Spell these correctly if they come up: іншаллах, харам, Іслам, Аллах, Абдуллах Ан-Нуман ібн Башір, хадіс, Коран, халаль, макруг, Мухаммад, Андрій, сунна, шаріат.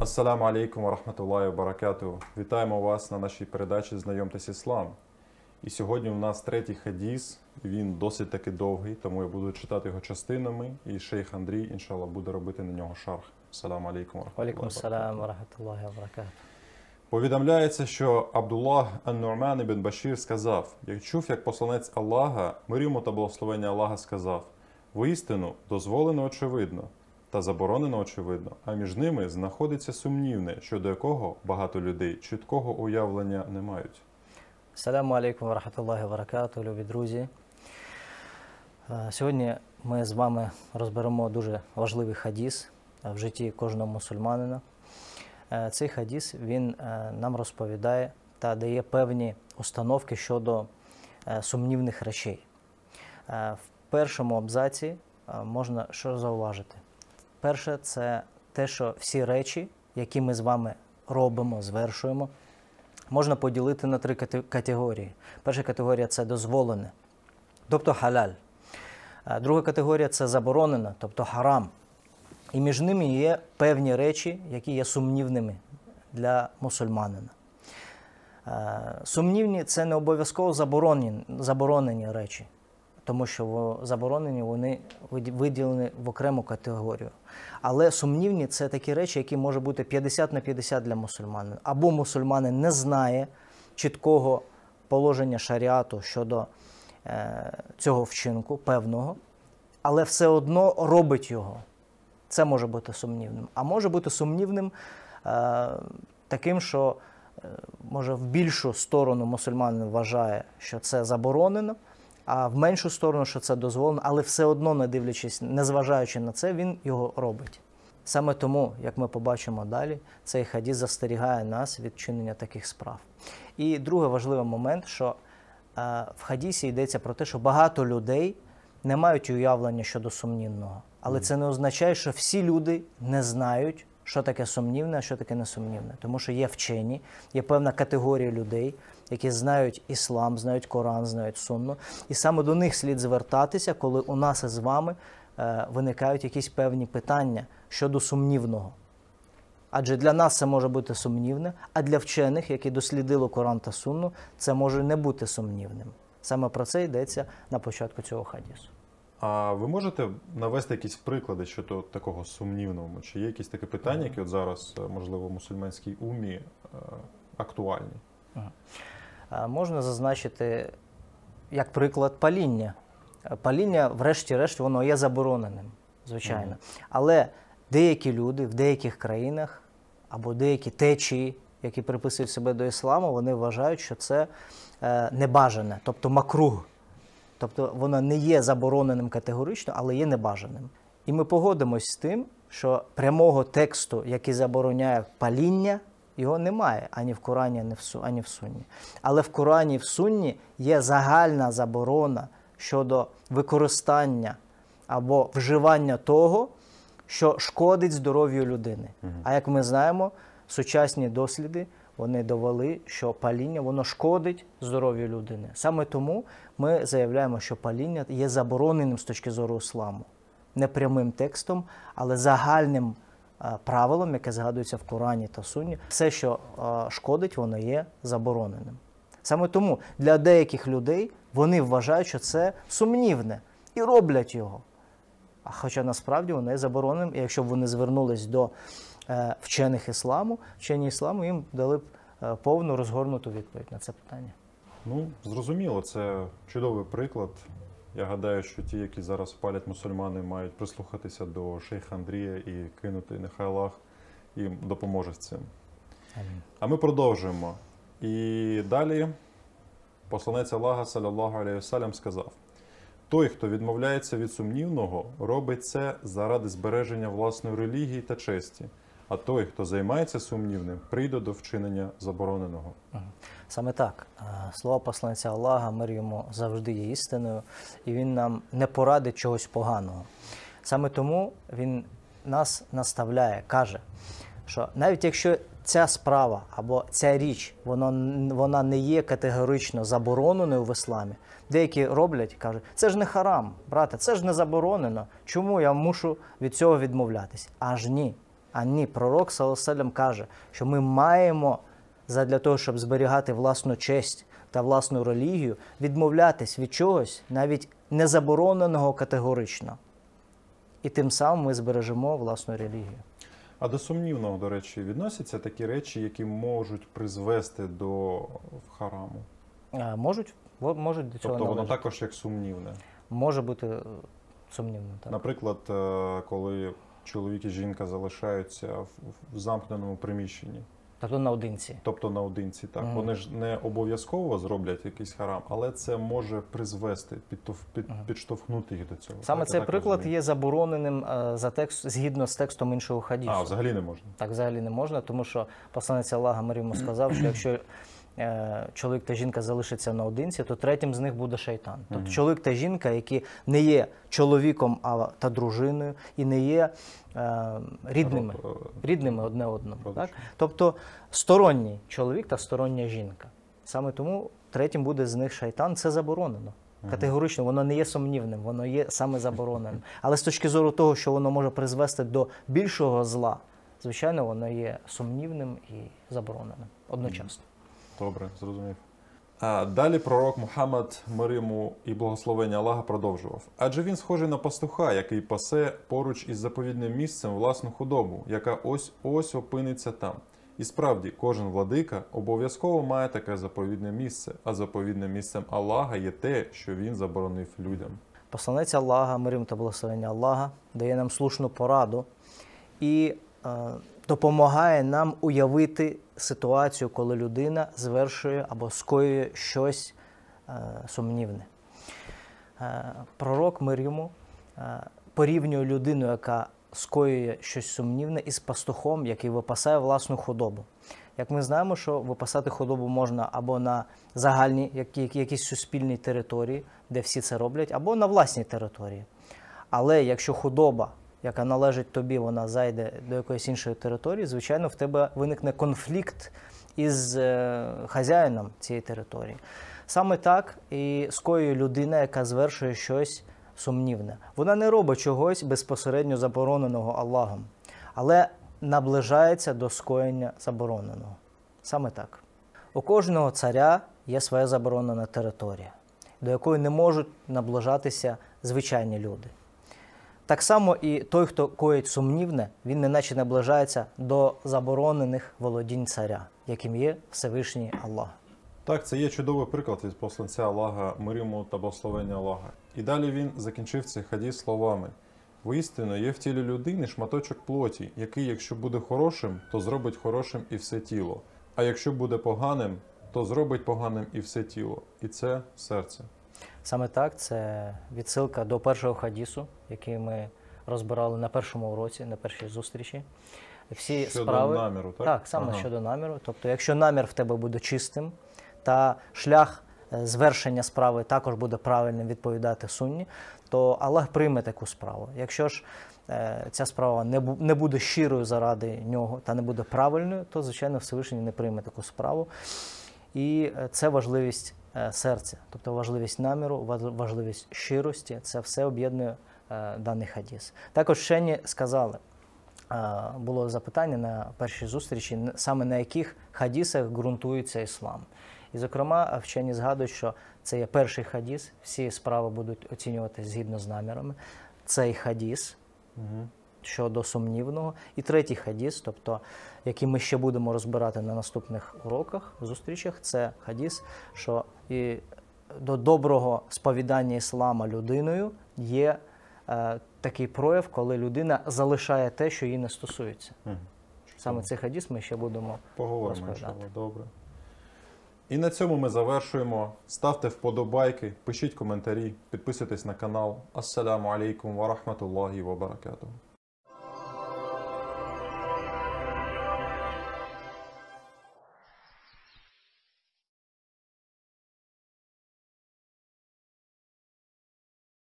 Ассаламу алейкум ва рахматуллахі ва баракату. Вітаємо вас на нашій передачі «Знайомтесь іслам». І сьогодні у нас третій хадіс, він досить таки довгий, тому я буду читати його частинами, і шейх Андрій, іншаллах, буде робити на нього шарх. Ассаламу алейкум ва рахматуллахі ва баракату. Повідомляється, що Абдуллах Ан-Нуман ібн Башір сказав: «Я чув, як посланець Аллаха, мир йому та благословення Аллаха, сказав: воістину, дозволено очевидно та заборонено очевидно, а між ними знаходиться сумнівне, щодо якого багато людей чіткого уявлення не мають». Ассаламу алейкум ва рахматуллахі ва баракату, любі друзі. Сьогодні ми з вами розберемо дуже важливий хадіс в житті кожного мусульманина. Цей хадіс, він нам розповідає та дає певні установки щодо сумнівних речей. В першому абзаці можна що зауважити? Перше, це те, що всі речі, які ми з вами робимо, звершуємо, можна поділити на три категорії. Перша категорія – це дозволене, тобто халаль. Друга категорія – це заборонено, тобто харам. І між ними є певні речі, які є сумнівними для мусульманина. Сумнівні – це не обов'язково заборонені речі, тому що заборонені вони виділені в окрему категорію. Але сумнівні – це такі речі, які можуть бути 50/50 для мусульманина. Або мусульманин не знає чіткого положення шаріату щодо цього вчинку певного, але все одно робить його. Це може бути сумнівним. А може бути сумнівним таким, що може в більшу сторону мусульманин вважає, що це заборонено, а в меншу сторону, що це дозволено, але все одно, не дивлячись, незважаючи на це, він його робить. Саме тому, як ми побачимо далі, цей хадіс застерігає нас від чинення таких справ. І другий важливий момент, що в хадісі йдеться про те, що багато людей не мають уявлення щодо сумнівного. Але це не означає, що всі люди не знають, що таке сумнівне, а що таке несумнівне. Тому що є вчені, є певна категорія людей, які знають іслам, знають Коран, знають сунну. І саме до них слід звертатися, коли у нас із вами виникають якісь певні питання щодо сумнівного. Адже для нас це може бути сумнівне, а для вчених, які дослідили Коран та сунну, це може не бути сумнівним. Саме про це йдеться на початку цього хадісу. А ви можете навести якісь приклади щодо такого сумнівного? Чи є якісь такі питання, які от зараз, можливо, в мусульманській умі актуальні? Можна зазначити, як приклад, паління. Паління, врешті-решт, воно є забороненим, звичайно. Але деякі люди в деяких країнах або деякі течії, які приписують себе до ісламу, вони вважають, що це небажане, тобто макруг. Тобто воно не є забороненим категорично, але є небажаним. І ми погодимось з тим, що прямого тексту, який забороняє паління, його немає ані в Корані, ані в Сунні. Але в Корані і в Сунні є загальна заборона щодо використання або вживання того, що шкодить здоров'ю людини. А як ми знаємо, сучасні досліди, вони довели, що паління, воно шкодить здоров'ю людини. Саме тому ми заявляємо, що паління є забороненим з точки зору ісламу. Не прямим текстом, але загальним правилом, яке згадується в Корані та Сунні. Все, що шкодить, воно є забороненим. Саме тому для деяких людей вони вважають, що це сумнівне, і роблять його. Хоча насправді воно є забороненим, і якщо б вони звернулись до вчених ісламу, вчені ісламу їм дали б повну розгорнуту відповідь на це питання. Ну, зрозуміло, це чудовий приклад. Я гадаю, що ті, які зараз палять мусульмани, мають прислухатися до шейха Андрія і кинути, нехай Аллах їм допоможе з цим. Амін. А ми продовжуємо. І далі посланець Аллаха, саллаллаху алейхі вассалям, сказав: той, хто відмовляється від сумнівного, робить це заради збереження власної релігії та честі. А той, хто займається сумнівним, прийде до вчинення забороненого. Саме так. Слова посланця Аллаха, мир йому, завжди є істиною, і він нам не порадить чогось поганого. Саме тому він нас наставляє, каже, що навіть якщо ця справа або ця річ, вона не є категорично забороненою в ісламі, деякі роблять, кажуть: це ж не харам, брате, це ж не заборонено, чому я мушу від цього відмовлятись? Аж ні. А ні, пророк, саллаллаху, каже, що ми маємо задля того, щоб зберігати власну честь та власну релігію, відмовлятись від чогось, навіть незабороненого категорично. І тим самим ми збережемо власну релігію. А до сумнівного, до речі, відносяться такі речі, які можуть призвести до хараму? Можуть до цього належати. Тобто воно також як сумнівне? Може бути сумнівне, так. Наприклад, коли чоловік і жінка залишаються в замкненому приміщенні. Тобто наодинці. Тобто наодинці, так. Вони ж не обов'язково зроблять якийсь харам, але це може призвести, підштовхнути їх до цього. Саме цей приклад є забороненим за текст, згідно з текстом іншого хадісу. А, взагалі не можна? Так, взагалі не можна, тому що посланець Аллаха, мир йому, сказав, що якщо чоловік та жінка залишаться наодинці, то третім з них буде шайтан. Тобто чоловік та жінка, які не є чоловіком та дружиною, і не є рідними одне одному. Так? Тобто сторонній чоловік та стороння жінка. Саме тому третім буде з них шайтан. Це заборонено. Категорично, воно не є сумнівним, воно є саме забороненим. Але з точки зору того, що воно може призвести до більшого зла, звичайно, воно є сумнівним і забороненим одночасно. Добре, зрозумів. Далі пророк Мухаммад, мир йому і благословення Аллаха, продовжував. Адже він схожий на пастуха, який пасе поруч із заповідним місцем власну худобу, яка ось-ось опиниться там. І справді, кожен владика обов'язково має таке заповідне місце, а заповідним місцем Аллаха є те, що він заборонив людям. Посланець Аллаха, мир йому та благословення Аллаха, дає нам слушну пораду і допомагає нам уявити ситуацію, коли людина звершує або скоює щось сумнівне. Пророк, мир йому, порівнює людину, яка скоює щось сумнівне, із пастухом, який випасає власну худобу. Як ми знаємо, що випасати худобу можна або на загальній, якійсь суспільній території, де всі це роблять, або на власній території. Але якщо худоба, яка належить тобі, вона зайде до якоїсь іншої території, звичайно, в тебе виникне конфлікт із хазяїном цієї території. Саме так і скоює людина, яка звершує щось сумнівне. Вона не робить чогось безпосередньо забороненого Аллахом, але наближається до скоєння забороненого. Саме так. У кожного царя є своя заборонена територія, до якої не можуть наближатися звичайні люди. Так само і той, хто коїть сумнівне, він неначе наближається до заборонених володінь царя, яким є Всевишній Аллах. Так, це є чудовий приклад від посланця Аллаха, мир йому та благословення Аллаха. І далі він закінчив цей хадіс словами: «Воістину, є в тілі людини шматочок плоті, який, якщо буде хорошим, то зробить хорошим і все тіло, а якщо буде поганим, то зробить поганим і все тіло, і це серце». Саме так, це відсилка до першого хадісу, який ми розбирали на першому уроці, на першій зустрічі. Всі щодо справи... наміру, так? Так, саме щодо наміру. Тобто, якщо намір в тебе буде чистим, та шлях звершення справи також буде правильним, відповідати сунні, то Аллах прийме таку справу. Якщо ж ця справа не буде щирою заради нього та не буде правильною, то, звичайно, Всевишній не прийме таку справу. І це важливість серця, тобто важливість наміру, важливість щирості, це все об'єднує даний хадіс. Також вчені сказали, було запитання на першій зустрічі, саме на яких хадісах ґрунтується іслам. І, зокрема, вчені згадують, що це є перший хадіс, всі справи будуть оцінюватися згідно з намірами. Цей хадіс щодо сумнівного. І третій хадіс, тобто, який ми ще будемо розбирати на наступних уроках, зустрічах, це хадіс, що і до доброго сповідання іслама людиною є такий прояв, коли людина залишає те, що їй не стосується. Саме цей хадіс ми ще будемо розповідати. Добре. І на цьому ми завершуємо. Ставте вподобайки, пишіть коментарі, підписуйтесь на канал. Ассаляму алейкум ва рахматуллахі ва баракатуху.